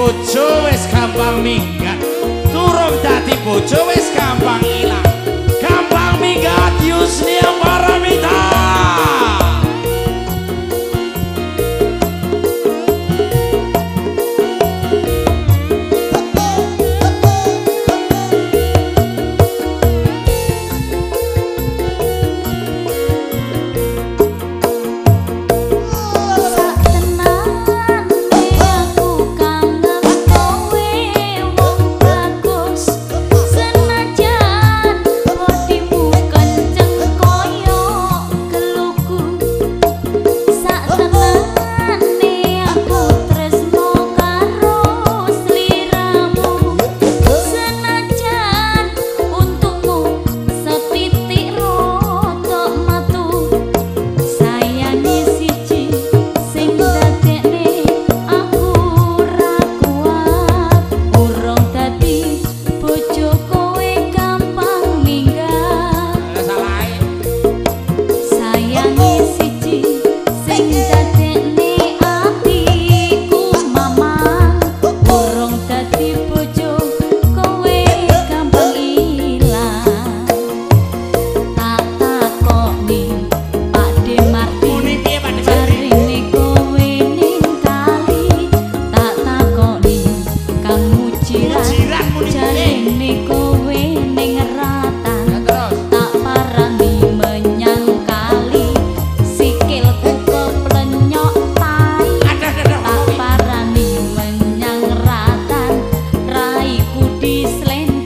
bojo wis gampang minggat, turung dadi bojo wis gampang ilang. Gampang minggat Yusnia Paramita. Diselain